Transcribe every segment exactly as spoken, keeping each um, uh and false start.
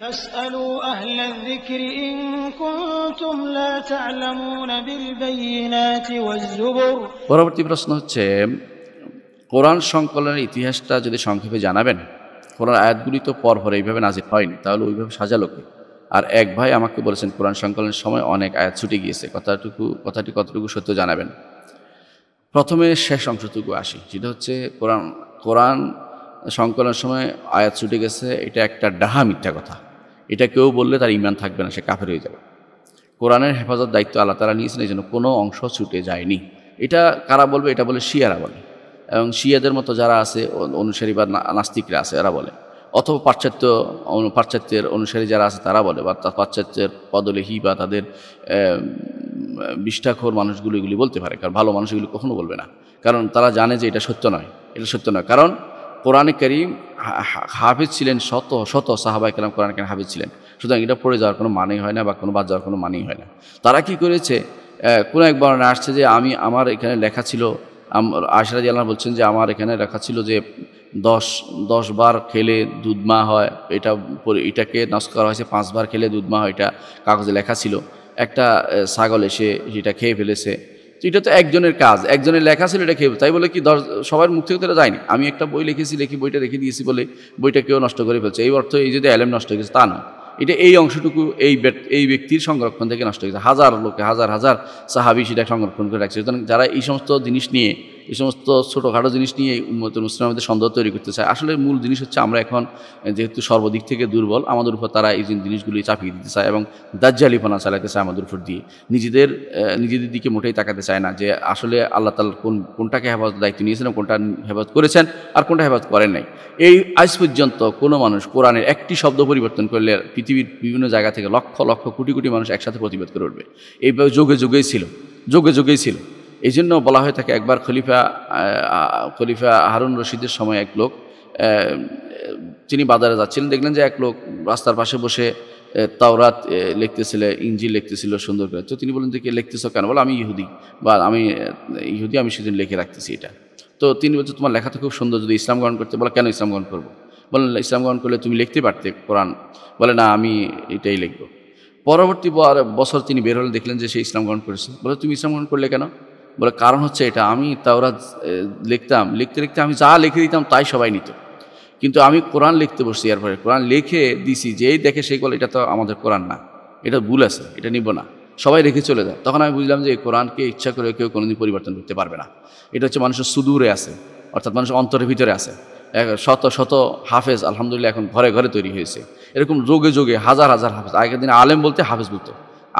পরবর্তী প্রশ্ন হচ্ছে, কোরআন সংকলনের ইতিহাসটা যদি সংক্ষেপে জানাবেন। কোরআন আয়াতগুলি তো পরপর এইভাবে নাজিল হয়নি, তাহলে ওইভাবে সাজালো কে? আর এক ভাই আমাকে বলেছেন কোরআন সংকলনের সময় অনেক আয়াত ছুটে গিয়েছে, কথাটুকু কথাটি কতটুকু সত্য জানাবেন। প্রথমে শেষ অংশটুকু আসি, যেটা হচ্ছে কোরআন কোরআন সংকলনের সময় আয়াত ছুটে গেছে, এটা একটা ডাহা মিথ্যা কথা। এটা কেউ বললে তার ইমান থাকবে না, সে কাফের হয়ে যাবে। কোরআনের হেফাজত দায়িত্ব আল্লাহ তাআলা নিয়েছেন, এই জন্য কোনো অংশ ছুটে যায়নি। এটা কারা বলবে? এটা বলে শিয়ারা বলে, এবং শিয়াদের মতো যারা আছে অনুসারী বা নাস্তিকরা আছে এরা বলে, অথবা পাশ্চাত্য পাশ্চাত্যের অনুসারী যারা আছে তারা বলে, বা তার পাশ্চাত্যের পদলেহী বা তাদের বিষ্ঠাখোর মানুষগুলো এগুলি বলতে পারে। কারণ ভালো মানুষগুলি কখনো বলবে না, কারণ তারা জানে যে এটা সত্য নয়, এটা সত্য নয়। কারণ কোরআনে কারীম হাফেজ ছিলেন শত শত সাহাবায়ে কেরাম কোরআন কারীম হাফেজ ছিলেন, সুতরাং এটা পড়ে যাওয়ার কোনো মানেই হয় না, বা কোনো বাদ যাওয়ার কোনো মানেই হয় না। তারা কি করেছে, কোনো এক বর্ণনা আসছে যে আমি আমার এখানে লেখা ছিল, আয়েশা রাদিয়াল্লাহু আনহা বলছেন যে আমার এখানে লেখা ছিল যে দশ দশ বার খেলে দুধমা হয়, এটা এটাকে নস্ক করা হয়েছে, পাঁচবার খেলে দুধমা হয়, এটা কাগজে লেখা ছিল। একটা ছাগল এসে সেটা খেয়ে ফেলেছে, তো এটা তো একজনের কাজ, একজনের লেখা ছিল, এটা খেয়ে তাই বলে কি দশ সবার মুখ থেকে তো যায়নি। আমি একটা বই লিখেছি, লিখি বইটা রেখে দিয়েছি বলে বইটা কেউ নষ্ট করে ফেলছে, এই অর্থ এই যদি আলেম নষ্ট হয়ে গেছে তা না, এটা এই অংশটুকু এই এই ব্যক্তির সংরক্ষণ থেকে নষ্ট হয়ে গেছে। হাজার লোকে হাজার হাজার সাহাবী সেটা সংরক্ষণ করে রাখছে। সুতরাং যারা এই সমস্ত জিনিস নিয়ে, এই সমস্ত ছোটোখাটো জিনিস নিয়ে উম্মতুল মুসলিমের মধ্যে সন্দেহ তৈরি করতে চায়, আসলে মূল জিনিস হচ্ছে আমরা এখন যেহেতু সর্বদিক থেকে দুর্বল, আমাদের উপর তারা এই জিনিসগুলি চাপিয়ে দিতে চায় এবং দাজ্জালিপনা চালাতে চায় আমাদের উপর দিয়ে। নিজেদের নিজেদের দিকে মোটেই তাকাতে চায় না যে আসলে আল্লাহ তাআলা কোন কোনটাকে হেফাজত দায়িত্ব নিয়েছেন, কোনটা হেফাজত করেছেন আর কোনটা হেফাজত করেন নাই। এই আজ পর্যন্ত কোনো মানুষ কোরআনের একটি শব্দ পরিবর্তন করলে পৃথিবীর বিভিন্ন জায়গা থেকে লক্ষ লক্ষ কোটি কোটি মানুষ একসাথে প্রতিবাদ করে উঠবে। এই যোগে যোগেই ছিল, যোগে যোগেই ছিল। এই জন্য বলা হয়ে থাকে, একবার খলিফা খলিফা হারুন রশিদের সময় এক লোক, তিনি বাজারে যাচ্ছিলেন, দেখলেন যে এক লোক রাস্তার পাশে বসে তাওরাত লিখতেছিল, ইঞ্জিল লিখতেছিল সুন্দর করে। তো তিনি বললেন যে কে লিখতেছ কেন? বলে আমি ইহুদি, বা আমি ইহুদি আমি সেদিন লিখে রাখতেছি এটা। তো তিনি বলছে তোমার লেখা তো খুব সুন্দর, যদি ইসলাম গ্রহণ করতে। বলে কেন ইসলাম গ্রহণ করবো? বলেন ইসলাম গ্রহণ করলে তুমি লিখতে পারতে কোরআন। বলে না, আমি এটাই লিখবো। পরবর্তী বছর তিনি বের হলে দেখলেন যে সে ইসলাম গ্রহণ করেছে। বলে তুমি ইসলাম গ্রহণ করলে কেন? বলে কারণ হচ্ছে এটা, আমি তাওরাত লিখতাম, লিখতে লিখতে আমি যা লিখে দিতাম তাই সবাই নিত, কিন্তু আমি কোরআন লিখতে বসছি, এরপরে কোরআন লিখে দিছি, যেই দেখে সেই বলে এটা তো আমাদের কোরআন না, এটা ভুল আছে, এটা নিব না, সবাই রেখে চলে যায়। তখন আমি বুঝলাম যে এই কোরআনকে ইচ্ছা করে কেউ কোনোদিন পরিবর্তন করতে পারবে না। এটা হচ্ছে মানুষের সুদূরে আছে, অর্থাৎ মানুষের অন্তরের ভিতরে আছে। শত শত হাফেজ আলহামদুলিল্লাহ এখন ঘরে ঘরে তৈরি হয়েছে, এরকম যোগে যোগে হাজার হাজার হাফেজ। আগের দিনে আলেম বলতে হাফেজ বুঝতো,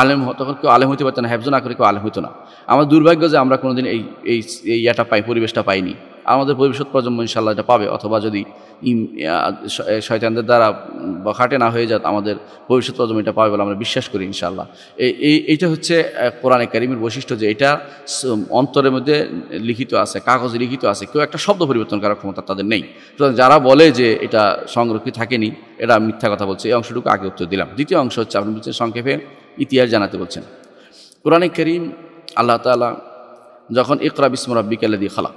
আলেম তখন কেউ আলেম হইতে পারতো না, হ্যাফজ না করে কেউ আলেম হইতো না। আমার দুর্ভাগ্য যে আমরা কোনোদিন এই এই ইয়াটা পাই, পরিবেশটা পাইনি। আমাদের ভবিষ্যৎ প্রজন্ম ইনশাআল্লাহ এটা পাবে, অথবা যদি শয়তানদের দ্বারা বখাটে না হয়ে যায় আমাদের ভবিষ্যৎ প্রজন্ম এটা পাবে বলে আমরা বিশ্বাস করি ইনশাআল্লাহ। এই এইটা হচ্ছে কোরআনে কারীমের বৈশিষ্ট্য, যে এটা অন্তরের মধ্যে লিখিত আছে, কাগজে লিখিত আছে, কেউ একটা শব্দ পরিবর্তন করার ক্ষমতা তাদের নেই। সুতরাং যারা বলে যে এটা সংরক্ষিত থাকেনি, এটা মিথ্যা কথা বলছে। এই অংশটুকু আগে উত্তর দিলাম। দ্বিতীয় অংশ হচ্ছে আপনি বলছেন সংক্ষেপে ইতিহাস জানাতে বলছেন। কোরআনে কারীম আল্লাহ তাআলা যখন ইকরা বিস্মি রাব্বিকাল লাযী খালাক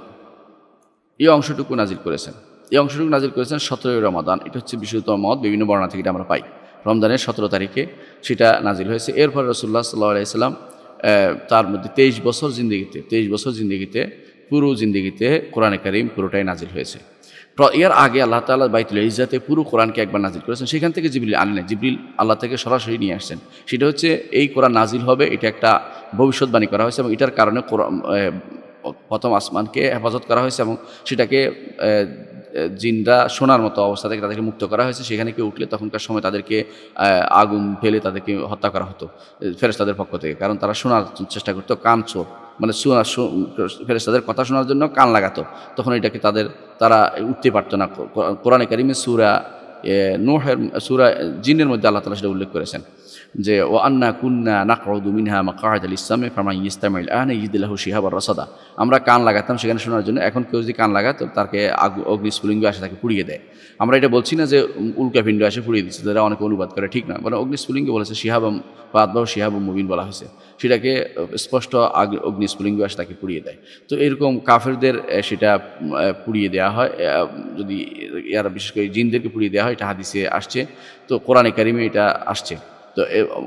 এই অংশটুকু নাজিল করেছেন, এই অংশটুকু নাজিল করেছেন সতেরোই রমাদান। এটা হচ্ছে বিশুদ্ধতম মত, বিভিন্ন বর্ণনা থেকে এটা আমরা পাই। রমজানের সতেরো তারিখে সেটা নাজিল হয়েছে। এরপর রাসূলুল্লাহ সাল্লাল্লাহু আলাইহি সাল্লাম তার মধ্যে তেইশ বছর জিন্দেগিতে তেইশ বছর জিন্দেগিতে পুরো জিন্দেগিতে কোরআনে কারীম পুরোটাই নাজিল হয়েছে। এর আগে আল্লাহ তাআলা বাইতুল ইজ্জাতে পুরো কোরআনকে একবার নাজিল করেছেন, সেখান থেকে জিবরিল আনলেন, জিবরিল আল্লাহ থেকে সরাসরি নিয়ে আসছেন। সেটা হচ্ছে এই কোরআন নাজিল হবে, এটা একটা ভবিষ্যৎবাণী করা হয়েছে, এবং এটার কারণে কোরআন প্রথম আসমানকে হেফাজত করা হয়েছে এবং সেটাকে জিনরা শোনার মতো অবস্থা থেকে তাদেরকে মুক্ত করা হয়েছে। সেখানে কেউ উঠলে তখনকার সময় তাদেরকে আগুন ফেলে তাদেরকে হত্যা করা হতো ফেরেশতাদের পক্ষ থেকে, কারণ তারা শোনার চেষ্টা করতো, কান চোর মানে শোনা ফেরেশতাদের কথা শোনার জন্য কান লাগাতো, তখন এটাকে তাদের তারা উঠতে পারতো না। কোরআনে কারীমে সূরা নূহের সূরা জিনের মধ্যে আল্লাহ তাআলা সেটা উল্লেখ করেছেন যে ও আন্না কুন্না নাকউদু মিনহা মাকআদ আল ইসলামে ফামান ইস্তামিল আনা ইয়াজিদ লাহু শিহাবান রাসাদা। আমরা কান লাগাতাম সেখানে শোনার জন্য, এখন কেউ যদি কান লাগাতো তাকে অগ্নিস্ফুলিঙ্গ আসে তাকে পুড়িয়ে দেয়। আমরা এটা বলছি না যে উল্কাপিণ্ড আসে পুড়িয়ে দিচ্ছে, যারা অনেকে অনুবাদ করে ঠিক না, মানে অগ্নিস্ফুলিঙ্গ বলেছে, শিহাবাম বা আদবাহ শিহাবুম মুবিন বলা হয়েছে, সেটাকে স্পষ্ট আগ অগ্নিস্ফুলিঙ্গ আসে তাকে পুড়িয়ে দেয়। তো এরকম কাফেরদের সেটা পুড়িয়ে দেওয়া হয়, যদি এরা বিশেষ করে জিনদেরকে পুড়িয়ে দেওয়া হয়। এটা হাদিসে আসছে, তো কোরআনে কারিমে এটা আসছে, তো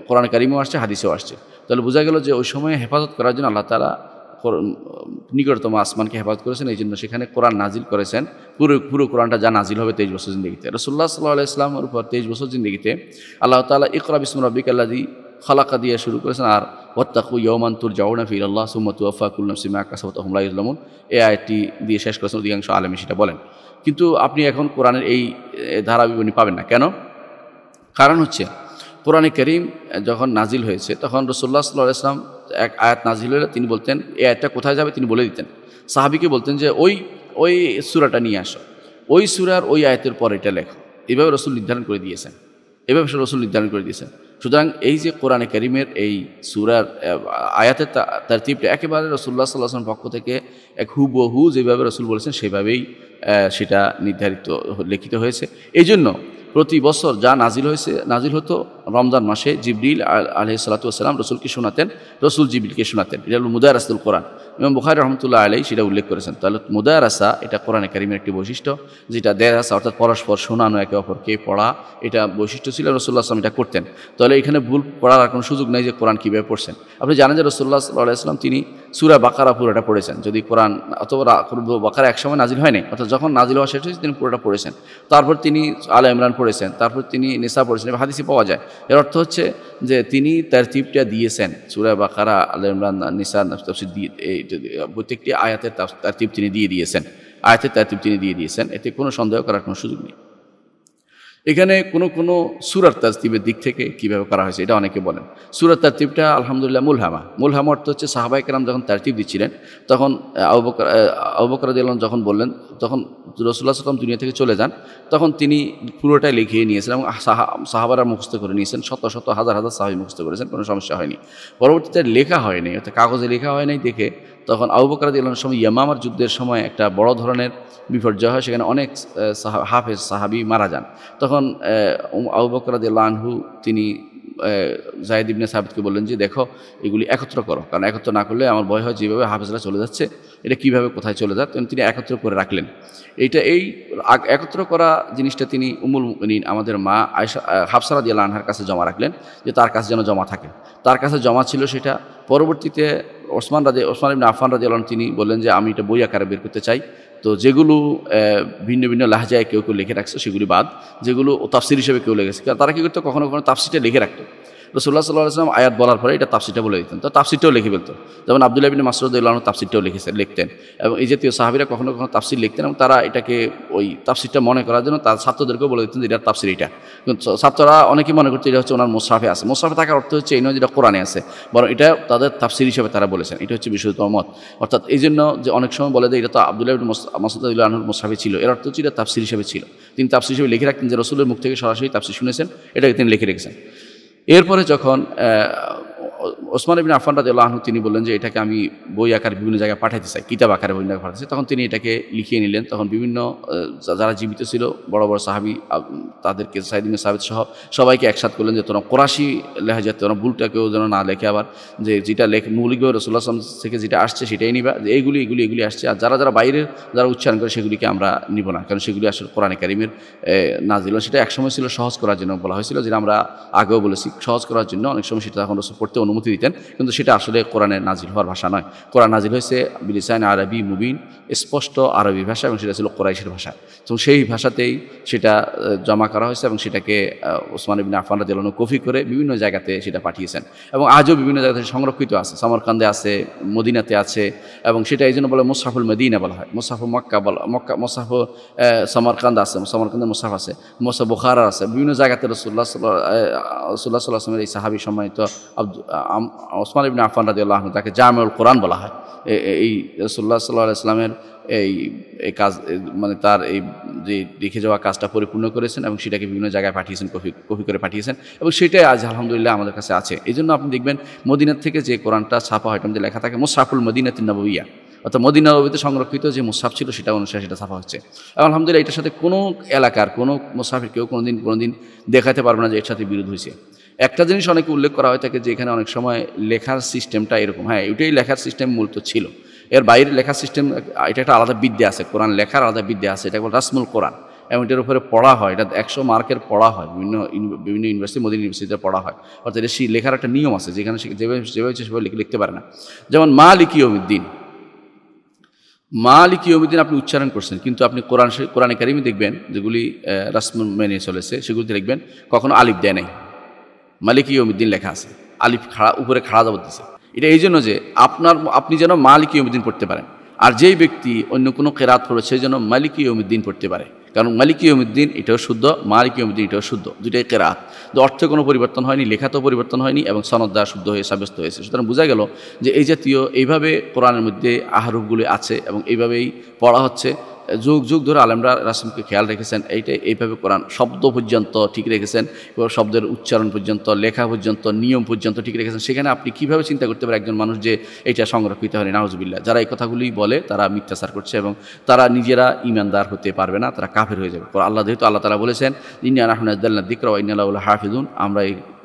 কোরআনে কারিমেও আসছে হাদিসেও আসছে। তাহলে বোঝা গেল যে ওই সময়ে হেফাজত করার জন্য আল্লাহ তাআলা নিকটতম আসমানকে হেফাজত করেছেন, এই জন্য সেখানে কোরআন নাজিল করেছেন। পুরো পুরো কোরআনটা যা নাজিল হবে তেইশ বছর জিন্দিগিতে রাসূলুল্লাহ সাল্লাল্লাহু আলাইহি ওয়াসাল্লামের উপর তেইশ বছর জিন্দিগিতে আল্লাহ তাআলা ইকরা বিসমি রাব্বিকাল্লাযী খালাক দিয়ে শুরু করেছেন, আর ওয়াত্তাকু ইয়াওমান তুরজাউনা ফিহি ইলাল্লাহ সুম্মা তুওয়াফা কুল্লু নাফসিন মা কাসাবাত ওয়া হুম লা ইউজলামুন, এই আয়াতটি দিয়ে শেষ করেছেন। অধিকাংশ আলেমই সেটা বলেন, কিন্তু আপনি এখন কোরআনের এই ধারা বিবরণী পাবেন না। কেন? কারণ হচ্ছে কোরআনে কারীম যখন নাজিল হয়েছে তখন রাসূলুল্লাহ সাল্লাল্লাহু আলাইহি ওয়াসাল্লাম এক আয়াত নাজিল হলে তিনি বলতেন এই আয়াতটা কোথায় যাবে, তিনি বলে দিতেন। সাহাবীকে বলতেন যে ওই ওই সূরাটা নিয়ে আসো, ওই সূরার ওই আয়াতের পর এটা লেখো। এভাবে রাসূল নির্ধারণ করে দিয়েছেন, এভাবে রাসূল নির্ধারণ করে দিয়েছেন। সুতরাং এই যে কোরআনে কারীমের এই সূরার আয়াতের তারতিবটা একেবারে রাসূলুল্লাহ সাল্লাল্লাহু আলাইহি ওয়াসাল্লামের পক্ষ থেকে এক হুবহু যেভাবে রাসূল বলেছেন সেভাবেই সেটা নির্ধারিত লিখিত হয়েছে। এই জন্য প্রতি বছর যা নাজিল হয়েছে নাজিল হতো রমজান মাসে জিবরিল আলাইহিস সালাতু ওয়াস সালাম রাসূলকে শোনাতেন, রাসূল জিবরিলকে শোনাতেন। এটা হল মুদারাসাতুল কোরআন, ইমাম বুখারী রহমতুল্লাহ আলাইহি সেটা উল্লেখ করেছেন। তাহলে মুদারাসা এটা কোরআনে কারীমের একটি বৈশিষ্ট্য, যেটা দেরাসা অর্থাৎ পরস্পর শোনানো, একে অপরকে পড়া, এটা বৈশিষ্ট্য ছিল। রাসূলুল্লাহ সাল্লাল্লাহু আলাইহি ওয়াসাল্লাম এটা করতেন। তাহলে এখানে ভুল পড়ার কোনো সুযোগ নাই যে কোরআন কীভাবে পড়ছেন। আপনি জানেন যে রাসূলুল্লাহ সাল্লাল্লাহু আলাইহি ওয়াসাল্লাম তিনি সূরা বাকারা পুরোটা পড়েছেন, যদি কোরআন অথবা বাকারা একসময় নাজিল হয়নি, অর্থাৎ যখন নাজিল হওয়া শেষ হয়েছে তিনি পুরোটা পড়েছেন। তারপর তিনি আলে ইমরান পড়েছেন, তারপর তিনি নিসা পড়েছেন, হাদিসে পাওয়া যায়। এর অর্থ হচ্ছে যে তিনি তারতিবটা দিয়েছেন, সূরা বাকারা, আলে ইমরান, নিসা তাফসীর দিয়ে প্রত্যেকটি আয়াতের তারতিব তিনি দিয়ে দিয়েছেন, আয়াতের তারতিব তিনি দিয়ে দিয়েছেন, এতে কোনো সন্দেহ করার কোনো সুযোগ নেই। এখানে কোনো কোনো সূরার তারতিবের দিক থেকে কীভাবে করা হয়েছে এটা অনেকে বলেন। সূরার তারতিবটা আলহামদুলিল্লাহ মুলহামা, মুলহামা অর্থ হচ্ছে সাহাবায়ে কেরাম যখন তারতিব দিচ্ছিলেন তখন আবুবকর আবুবকর রাদিয়াল্লাহু আনহু যখন বললেন, তখন রাসূলুল্লাহ সাল্লাল্লাহু আলাইহি ওয়াসাল্লাম দুনিয়া থেকে চলে যান, তখন তিনি পুরোটাই লিখিয়ে নিয়েছেন এবং সাহাবারা মুখস্থ করে নিয়েছেন, শত শত হাজার হাজার সাহাবী মুখস্থ করেছেন, কোনো সমস্যা হয়নি। পরবর্তীতে লেখা হয়নি, অর্থাৎ কাগজে লেখা হয় নাই দেখে তখন আবুবকর রাদিয়াল্লাহু আনহুর সময় ইয়ামামার যুদ্ধের সময় একটা বড় ধরনের বিপর্যয় হয়, সেখানে অনেক হাফেজ সাহাবী মারা যান। তখন আবুবকর রাদিয়াল্লাহু আনহু তিনি যায়েদ ইবনে সাবিতকে বললেন যে দেখো এগুলি একত্র করো, কারণ একত্র না করলে আমার ভয় হয় যেভাবে হাফেজরা চলে যাচ্ছে এটা কীভাবে কোথায় চলে যাচ্ছে। তিনি একত্র করে রাখলেন। এইটা এই একত্র করা জিনিসটা তিনি উম্মুল মুমিনিন আমাদের মা আয়েশা হাফসা রাদিয়াল্লাহু আনহার কাছে জমা রাখলেন, যে তার কাছে যেন জমা থাকে। তার কাছে জমা ছিল সেটা। পরবর্তীতে ওসমান রাজি ওসমান ইবনে আফফান রাদিয়াল্লাহু আনহু তিনি বললেন যে আমি এটা বই আকারে বের করতে চাই, তো যেগুলো ভিন্ন ভিন্ন লাহজায় কেউ কেউ লিখে রাখছে সেগুলি বাদ, যেগুলো তাফসির হিসেবে কেউ লিখেছে, কারণ তারা কী করতো কখনো কখনো তাফসিরটা লিখে রাখতো। রাসূলুল্লাহ সাল্লাল্লাহু আলাইহি ওয়াসাল্লাম আয়াত বলার পরে এটা তাফসিরটা বলে দিতেন, তো তাফসিরটাও লিখে ফেলতো। যেমন আব্দুল্লাহ ইবনে মাসউদ রাদিয়াল্লাহু আনহু তাফসিরটাও লিখেছেন লিখতেন, এবং এই জাতীয় সাহাবীরা কখনো কখনো তাফসির লিখতেন এবং তারা এটাকে ওই তাফসিরটা মনে করার জন্য তার ছাত্রদেরকেও বলে দিতেন যে এটার তাফসির এটা। ছাত্ররা অনেকে মনে করতো এটা হচ্ছে ওনার মুসহাফে আছে, মুসহাফে থাকার অর্থ হচ্ছে এই নয় যেটা কোরআনে আছে, বরং এটা তাদের তাফসির হিসেবে তারা বলেছেন, এটা হচ্ছে বিশুদ্ধতম মত। অর্থাৎ এই জন্য যে অনেক সময় বলে যে এটা তো আব্দুল্লাহ ইবনে মাসউদ রাদিয়াল্লাহু আনহুর মুসহাফে ছিল, এর অর্থ হচ্ছে এটা তাফসির হিসেবে ছিল। তিনি তাফসির হিসেবে লিখে রাখতেন যে রাসূলের মুখ থেকে সরাসরি তাফসির শুনেছেন, এটাকে তিনি লিখে রেখেছেন। এরপরে যখন ওসমান ইবনে আফফান রাদিয়াল্লাহু আনহু তিনি বললেন যে এটাকে আমি বই আকারে বিভিন্ন জায়গায় পাঠাতে চাই, কিতাব আকারে বিভিন্ন জায়গায় পাঠাতে চাই, তখন তিনি এটাকে লিখিয়ে নিলেন। তখন বিভিন্ন যারা জীবিত ছিল বড় বড় সাহাবী তাদেরকে যায়েদ ইবনে সাবিত সহ সবাইকে একসাথে করলেন যে তোরা কোরাশি লেহাজাত, তোরা ভুলটা কেউ যেন না লেখে, আবার যে যেটা লেখ মৌলিকভাবে রাসূলুল্লাহ সাল্লাল্লাহু আলাইহি ওয়াসাল্লাম থেকে যেটা আসছে সেটাই নিবা, যে এইগুলি এগুলি এগুলি আসছে, আর যারা যারা বাইরের যারা উচ্চারণ করে সেগুলিকে আমরা নিব না, কারণ সেগুলি আসলে কোরআনে কারীমের নাজিল। সেটা একসময় ছিল সহজ করার জন্য বলা হয়েছিল, যেটা আমরা আগেও বলেছি, সহজ করার জন্য অনেক সময় সেটা এখন পড়তে অনুমতি দিতেন, কিন্তু সেটা আসলে কোরআনের নাজিল হওয়ার ভাষা নয়। কোরআন নাজিল হয়েছে বিলিসান আরবি মুবিন, স্পষ্ট আরবি ভাষা, এবং সেটা ছিল কোরাইশের ভাষা, এবং সেই ভাষাতেই সেটা জমা করা হয়েছে এবং সেটাকে ওসমান ইবনে আফফান রাদিয়াল্লাহু আনহু কপি করে বিভিন্ন জায়গাতে সেটা পাঠিয়েছেন, এবং আজও বিভিন্ন জায়গাতে সংরক্ষিত আছে, সামরকান্দে আছে, মদিনাতে আছে, এবং সেটা এই জন্য বলে মুসহাফুল মদিনা বলা হয়, মুসহাফু মক্কা বলা মক্কা মুসহাফ সামরকান্দ আছে, সামরকান্দের মুসহাফ আছে, মুসহাফ বুখারা আছে, বিভিন্ন জায়গাতে রাসূলুল্লাহ সাল্লাল্লাহু আলাইহি ওয়াসাল্লামের এই সাহাবী সম্মানিত ওসমান ইবনে আফফান রাদিয়াল্লাহু আনহু তাকে জামেউল কোরআন বলা হয়। এই রাসূলুল্লাহ সাল্লাল্লাহু আলাইহি ওয়াসাল্লামের এই কাজ মানে তার এই যে রেখে যাওয়া কাজটা পরিপূর্ণ করেছেন এবং সেটাকে বিভিন্ন জায়গায় পাঠিয়েছেন, কপি কপি করে পাঠিয়েছেন, এবং সেটাই আজ আলহামদুলিল্লাহ আমাদের কাছে আছে। এই জন্য আপনি দেখবেন মদিনার থেকে যে কোরআনটা ছাপা হয় ওটাতে লেখা থাকে মুসহাফুল মদিনাতিন নববিয়া, অর্থাৎ মদিনা নববীতে সংরক্ষিত যে মুসহাফ ছিল সেটা অনুসারে সেটা ছাপা হচ্ছে। এবং আলহামদুলিল্লাহ এটার সাথে কোনো এলাকার কোনো মুসহাফের কেউ কোনো দিন কোনো দিন দেখাতে পারবে না যে এর সাথে বিরোধ হয়েছে। একটা জিনিস অনেকে উল্লেখ করা হয় থাকে যে এখানে অনেক সময় লেখার সিস্টেমটা এরকম, হ্যাঁ এটাই লেখার সিস্টেম মূলত ছিল, এর বাইরে লেখার সিস্টেম এটা একটা আলাদা বিদ্যা আছে, কোরআন লেখার আলাদা বিদ্যা আছে, এটা বলে রাসমুল কোরআন, एवं एटार उपरे पढ़ा है एटा एकशो मार्कर पढ़ा है विभिन्न विभिन्न यूनिवर्सिटी मदीना यूनिवर्सिटी पढ़ा है अर्थात ये लेखार एक नियम आछे जेखाने जेभाबे सेभाबे लिखते पारे ना जेमन मालिकी यौमिद्दीन मालिकी यौमिद्दीन अपनी उच्चारण करছেন কিন্তু আপনি কোরআন কোরআন কারিমে দেখবেন যেগুলি রাসম মেনে চলেছে সেগুলিতে লিখবেন কখনো আলিফ দেয় নাই মালিকি यौमिद्दीन লেখা আছে আলিফ খাড়া উপরে খাড়া জবর দিয়েছে এটা এইজন্য যে আপনার আপনি যেন মালিকি यौमिद्दीन পড়তে পারেন আর যেই ব্যক্তি অন্য কোনো কিরাত পড়ে সে যেন মালিকি यौमिद्दीन পড়তে পারে কারণ মালিকি यौमिद्दीन এটাও শুদ্ধ মালিকি यौमिद्दीन এটাও শুদ্ধ দুইটাই কিরাত তো অর্থে কোনো পরিবর্তন হয়নি লেখাতেও পরিবর্তন হয়নি এবং সনদ দ্বারা শুদ্ধ হয়ে সাব্যস্ত হয়েছে সুতরাং বোঝা গেল যে এই জাতীয় এইভাবে কোরআনের মধ্যে আহরফগুলি আছে এবং এইভাবেই পড়া হচ্ছে যুগ যুগ ধরে আলেমরা রাসূলকে খেয়াল রেখেছেন এইটাই এইভাবে কোরআন শব্দ পর্যন্ত ঠিক রেখেছেন এবং শব্দের উচ্চারণ পর্যন্ত লেখা পর্যন্ত নিয়ম পর্যন্ত ঠিক রেখেছেন সেখানে আপনি কিভাবে চিন্তা করতে পারেন একজন মানুষ যে এটা সংরক্ষিত হয়নি নাউজুবিল্লাহ যারা এই কথাগুলি বলে তারা মিথ্যাচার করছে এবং তারা নিজেরা ঈমানদার হতে পারবে না তারা কাফের হয়ে যাবে আল্লাহ যেহেতু আল্লাহ তাআলা বলেছেন ইন্না নাহনু নাযালনা যিকরা ওয়া ইন্না লাহু লাহাফিজুন আমরা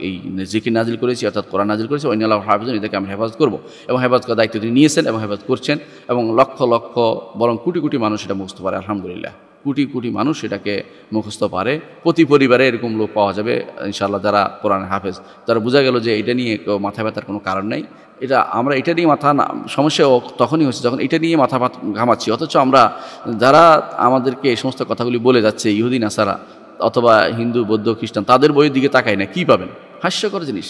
এই যিকির নাজিল করেছি অর্থাৎ কোরআন নাজিল করেছি ওয়া ইন্না লাহু লাহাফিজুন এটাকে আমরা হেফাজত করব এবং হেফাজত করার দায়িত্ব তিনি নিয়েছেন এবং হেফাজত করছেন এবং লক্ষ লক্ষ বরং কোটি কোটি মানুষ এটা মুখস্থ পারে আলহামদুলিল্লাহ কোটি কোটি মানুষ এটাকে মুখস্থ পারে প্রতি পরিবারে এরকম লোক পাওয়া যাবে ইনশাআল্লাহ যারা কোরআনের হাফেজ তারা বোঝা গেল যে এটা নিয়ে মাথা ব্যথার কোনো কারণ নাই এটা আমরা এটা নিয়ে মাথা সমস্যা তখনই হচ্ছে যখন এটা নিয়ে মাথা ঘামাচ্ছি অথচ আমরা যারা আমাদেরকে এই সমস্ত কথাগুলি বলে যাচ্ছে ইহুদি নাসারা অথবা হিন্দু বৌদ্ধ খ্রিস্টান তাদের বইয়ের দিকে তাকাই না কী পাবেন হাস্যকর জিনিস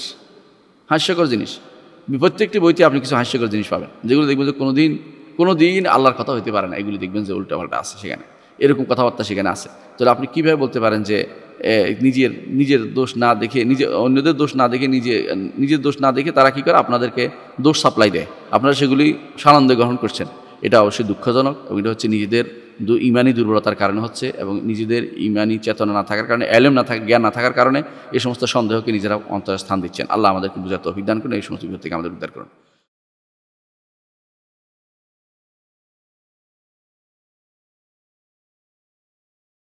হাস্যকর জিনিস প্রত্যেকটি বইতে আপনি কিছু হাস্যকর জিনিস পাবেন যেগুলো দেখবেন যে কোনো দিন কোনো দিন আল্লাহর কথা হইতে পারে না এগুলি দেখবেন যে উল্টাপাল্টা আছে সেখানে এরকম কথাবার্তা সেখানে আছে তাহলে আপনি কীভাবে বলতে পারেন যে নিজের নিজের দোষ না দেখে নিজে অন্যদের দোষ না দেখে নিজে নিজের দোষ না দেখে তারা কী করে আপনাদেরকে দোষ সাপ্লাই দেয় আপনারা সেগুলি সানন্দে গ্রহণ করছেন এটা অবশ্যই দুঃখজনক এবং এটা হচ্ছে নিজেদের ইমানি দুর্বলতার কারণে হচ্ছে এবং নিজেদের ইমানি চেতনা না থাকার কারণে এলেম না থাকা জ্ঞান না থাকার কারণে এই সমস্ত সন্দেহকে নিজেরা অন্তরে স্থান দিচ্ছেন আল্লাহ আমাদেরকে বুঝার তৌফিক দান করুন এই সমস্ত বিপদ থেকে আমাদের উদ্ধার করুন।